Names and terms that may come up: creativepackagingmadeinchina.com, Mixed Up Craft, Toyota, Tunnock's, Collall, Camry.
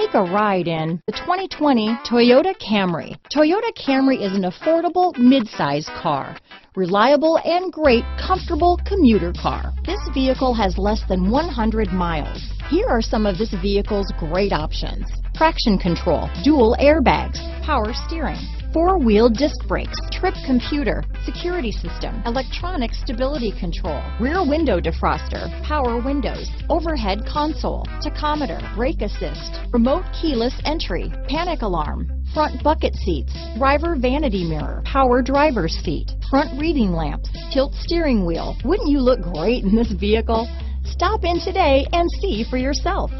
Take a ride in the 2020 Toyota Camry. Toyota Camry is an affordable mid-size car, reliable and great comfortable commuter car. This vehicle has less than 100 miles. Here are some of this vehicle's great options: traction control, dual airbags, power steering, four-wheel disc brakes, trip computer, security system, electronic stability control, rear window defroster, power windows, overhead console, tachometer, brake assist, remote keyless entry, panic alarm, front bucket seats, driver vanity mirror, power driver's seat, front reading lamps, tilt steering wheel. Wouldn't you look great in this vehicle? Stop in today and see for yourself.